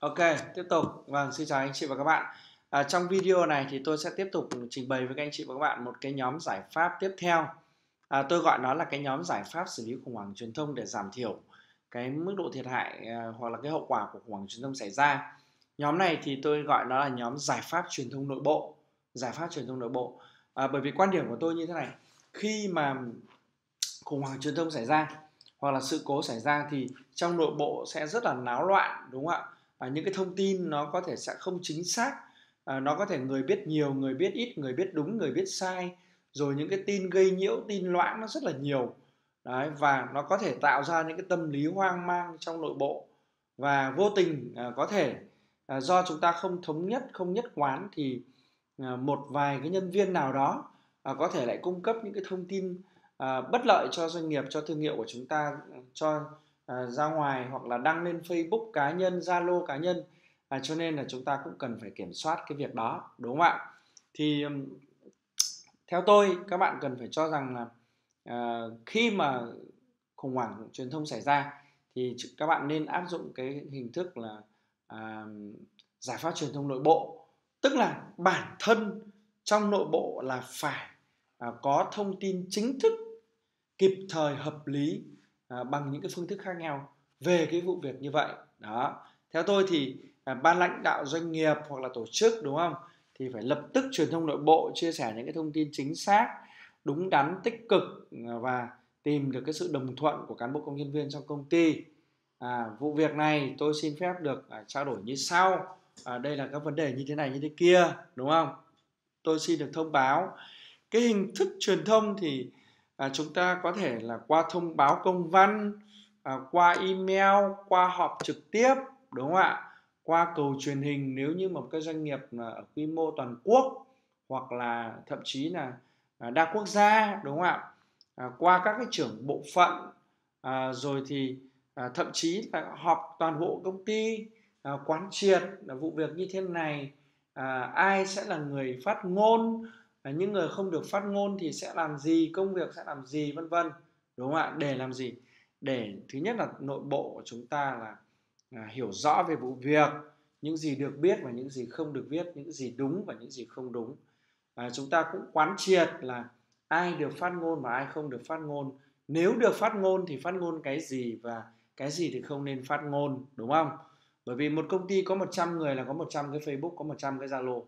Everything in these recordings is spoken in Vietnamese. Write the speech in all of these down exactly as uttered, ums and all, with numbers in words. Ok, tiếp tục. Vâng, xin chào anh chị và các bạn. À, trong video này thì tôi sẽ tiếp tục trình bày với các anh chị và các bạn một cái nhóm giải pháp tiếp theo. À, tôi gọi nó là cái nhóm giải pháp xử lý khủng hoảng truyền thông để giảm thiểu cái mức độ thiệt hại à, hoặc là cái hậu quả của khủng hoảng truyền thông xảy ra. Nhóm này thì tôi gọi nó là nhóm giải pháp truyền thông nội bộ. Giải pháp truyền thông nội bộ. À, bởi vì quan điểm của tôi như thế này. Khi mà khủng hoảng truyền thông xảy ra hoặc là sự cố xảy ra thì trong nội bộ sẽ rất là náo loạn, đúng không ạ? À, những cái thông tin nó có thể sẽ không chính xác, à, nó có thể người biết nhiều, người biết ít, người biết đúng, người biết sai, rồi những cái tin gây nhiễu, tin loãng nó rất là nhiều. Đấy, và nó có thể tạo ra những cái tâm lý hoang mang trong nội bộ, và vô tình à, có thể à, do chúng ta không thống nhất, không nhất quán thì à, một vài cái nhân viên nào đó à, có thể lại cung cấp những cái thông tin à, bất lợi cho doanh nghiệp, cho thương hiệu của chúng ta, cho À, ra ngoài, hoặc là đăng lên Facebook cá nhân, Zalo cá nhân, à, cho nên là chúng ta cũng cần phải kiểm soát cái việc đó, đúng không ạ? Thì theo tôi, các bạn cần phải cho rằng là à, khi mà khủng hoảng truyền thông xảy ra thì các bạn nên áp dụng cái hình thức là à, giải pháp truyền thông nội bộ, tức là bản thân trong nội bộ là phải à, có thông tin chính thức, kịp thời, hợp lý, À, bằng những cái phương thức khác nhau về cái vụ việc như vậy đó. Theo tôi thì à, ban lãnh đạo doanh nghiệp hoặc là tổ chức, đúng không, thì phải lập tức truyền thông nội bộ, chia sẻ những cái thông tin chính xác, đúng đắn, tích cực và tìm được cái sự đồng thuận của cán bộ công nhân viên trong công ty. à, Vụ việc này tôi xin phép được à, trao đổi như sau. à, Đây là các vấn đề như thế này, như thế kia, đúng không? Tôi xin được thông báo cái hình thức truyền thông thì À, chúng ta có thể là qua thông báo công văn, à, qua email, qua họp trực tiếp, đúng không ạ? Qua cầu truyền hình nếu như một cái doanh nghiệp ở quy mô toàn quốc, hoặc là thậm chí là đa quốc gia, đúng không ạ? À, qua các cái trưởng bộ phận, à, rồi thì à, thậm chí là họp toàn bộ công ty, à, quán triệt là vụ việc như thế này, à, ai sẽ là người phát ngôn, những người không được phát ngôn thì sẽ làm gì, công việc sẽ làm gì, vân vân, đúng không ạ? Để làm gì? Để thứ nhất là nội bộ của chúng ta là, là hiểu rõ về vụ việc, những gì được biết và những gì không được biết, những gì đúng và những gì không đúng. à, Chúng ta cũng quán triệt là ai được phát ngôn và ai không được phát ngôn. Nếu được phát ngôn thì phát ngôn cái gì, và cái gì thì không nên phát ngôn, đúng không? Bởi vì một công ty có một trăm người là có một trăm cái Facebook, có một trăm cái Zalo.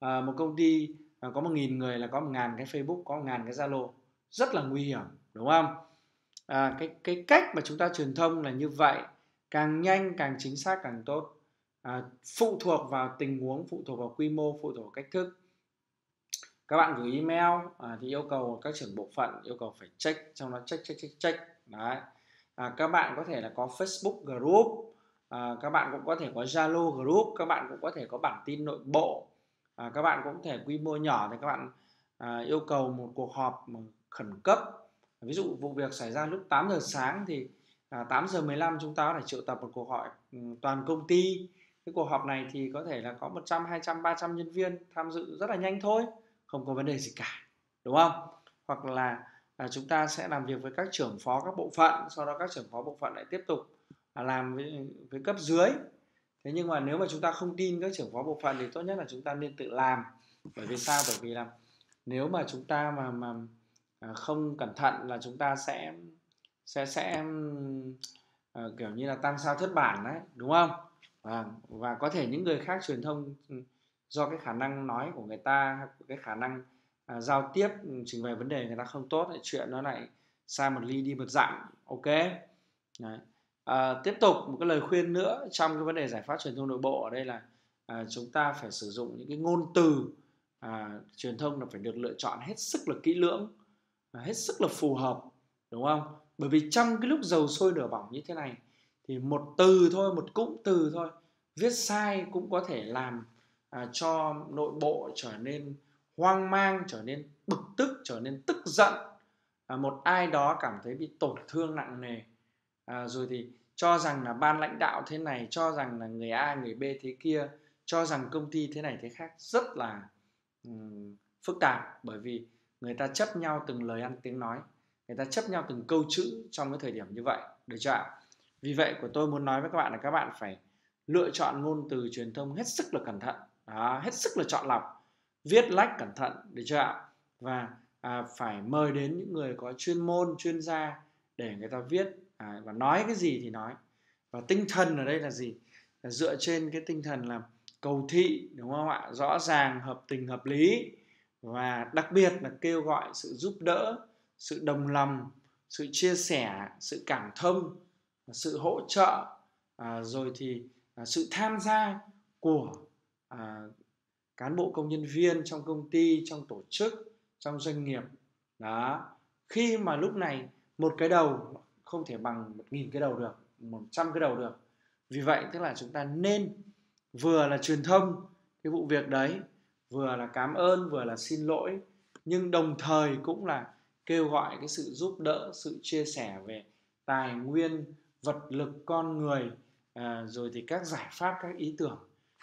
à, Một công ty À, có một nghìn người là có một nghìn cái Facebook, có một nghìn cái Zalo, rất là nguy hiểm, đúng không? à, cái, cái cách mà chúng ta truyền thông là như vậy, càng nhanh, càng chính xác, càng tốt. à, Phụ thuộc vào tình huống, phụ thuộc vào quy mô, phụ thuộc vào cách thức. Các bạn gửi email à, thì yêu cầu các trưởng bộ phận, yêu cầu phải check, trong đó check, check, check, check. Đấy. À, các bạn có thể là có Facebook group, à, các bạn cũng có thể có Zalo group, các bạn cũng có thể có bản tin nội bộ. À, các bạn cũng thể quy mô nhỏ thì các bạn à, yêu cầu một cuộc họp khẩn cấp. Ví dụ vụ việc xảy ra lúc tám giờ sáng thì à, tám giờ mười lăm chúng ta có thể triệu tập một cuộc họp toàn công ty. Cái cuộc họp này thì có thể là có một trăm, hai trăm, ba trăm nhân viên tham dự rất là nhanh thôi, không có vấn đề gì cả, đúng không? Hoặc là à, chúng ta sẽ làm việc với các trưởng phó các bộ phận, sau đó các trưởng phó bộ phận lại tiếp tục à, làm với, với cấp dưới. Thế nhưng mà nếu mà chúng ta không tin các trưởng phó bộ phận thì tốt nhất là chúng ta nên tự làm. Bởi vì sao? Bởi vì là nếu mà chúng ta mà, mà không cẩn thận là chúng ta sẽ sẽ sẽ uh, kiểu như là tam sao thất bản đấy, đúng không? Và, và có thể những người khác truyền thông do cái khả năng nói của người ta, cái khả năng uh, giao tiếp, trình bày vấn đề người ta không tốt thì chuyện nó lại sai một ly đi một dặm, ok? Đấy. À, tiếp tục một cái lời khuyên nữa trong cái vấn đề giải pháp truyền thông nội bộ ở đây là à, chúng ta phải sử dụng những cái ngôn từ à, truyền thông là phải được lựa chọn hết sức là kỹ lưỡng, hết sức là phù hợp, đúng không? Bởi vì trong cái lúc dầu sôi lửa bỏng như thế này thì một từ thôi, một cụm từ thôi viết sai cũng có thể làm à, cho nội bộ trở nên hoang mang, trở nên bực tức, trở nên tức giận, à, một ai đó cảm thấy bị tổn thương nặng nề. À, rồi thì cho rằng là ban lãnh đạo thế này, cho rằng là người A, người B thế kia, cho rằng công ty thế này thế khác, rất là um, phức tạp. Bởi vì người ta chấp nhau từng lời ăn tiếng nói, người ta chấp nhau từng câu chữ trong cái thời điểm như vậy, được chưa ạ? Vì vậy của tôi muốn nói với các bạn là các bạn phải lựa chọn ngôn từ truyền thông hết sức là cẩn thận, à, hết sức là chọn lọc, viết lách cẩn thận, được chưa ạ? Và à, phải mời đến những người có chuyên môn, chuyên gia để người ta viết, à, và nói cái gì thì nói. Và tinh thần ở đây là gì? Là dựa trên cái tinh thần là cầu thị, đúng không ạ? Rõ ràng, hợp tình, hợp lý, và đặc biệt là kêu gọi sự giúp đỡ, sự đồng lòng, sự chia sẻ, sự cảm thông, sự hỗ trợ, à, rồi thì à, sự tham gia của à, cán bộ công nhân viên trong công ty, trong tổ chức, trong doanh nghiệp. Đó. Khi mà lúc này một cái đầu không thể bằng một nghìn cái đầu được, một trăm cái đầu được. Vì vậy tức là chúng ta nên vừa là truyền thông cái vụ việc đấy, vừa là cảm ơn, vừa là xin lỗi, nhưng đồng thời cũng là kêu gọi cái sự giúp đỡ, sự chia sẻ về tài nguyên, vật lực, con người, à, rồi thì các giải pháp, các ý tưởng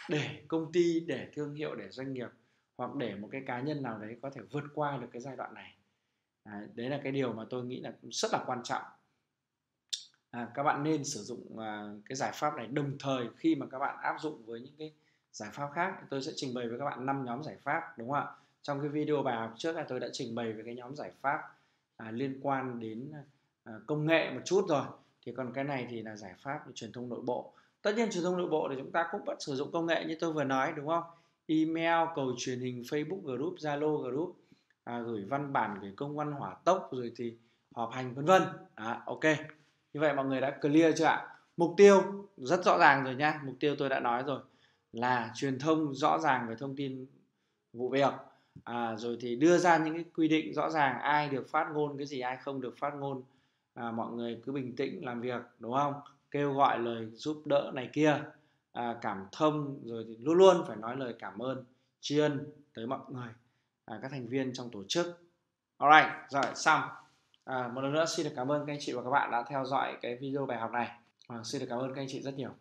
để công ty, để thương hiệu, để doanh nghiệp hoặc để một cái cá nhân nào đấy có thể vượt qua được cái giai đoạn này. À, đấy là cái điều mà tôi nghĩ là rất là quan trọng. À, các bạn nên sử dụng à, cái giải pháp này đồng thời khi mà các bạn áp dụng với những cái giải pháp khác. Tôi sẽ trình bày với các bạn năm nhóm giải pháp, đúng không ạ? Trong cái video bài học trước là tôi đã trình bày về cái nhóm giải pháp à, liên quan đến à, công nghệ một chút rồi. Thì còn cái này thì là giải pháp truyền thông nội bộ. Tất nhiên truyền thông nội bộ thì chúng ta cũng vẫn sử dụng công nghệ như tôi vừa nói, đúng không? Email, cầu truyền hình, Facebook group, Zalo group, à, gửi văn bản, gửi công văn hỏa tốc, rồi thì họp hành, vân vân. À, ok. Như vậy mọi người đã clear chưa ạ? Mục tiêu rất rõ ràng rồi nha. Mục tiêu tôi đã nói rồi là truyền thông rõ ràng về thông tin vụ việc, à, rồi thì đưa ra những cái quy định rõ ràng, ai được phát ngôn cái gì, ai không được phát ngôn. À, mọi người cứ bình tĩnh làm việc, đúng không? Kêu gọi lời giúp đỡ này kia, à, cảm thông, rồi thì luôn luôn phải nói lời cảm ơn, tri ân tới mọi người, à, các thành viên trong tổ chức. Alright, rồi xong. À, một lần nữa xin được cảm ơn các anh chị và các bạn đã theo dõi cái video bài học này. À, xin được cảm ơn các anh chị rất nhiều.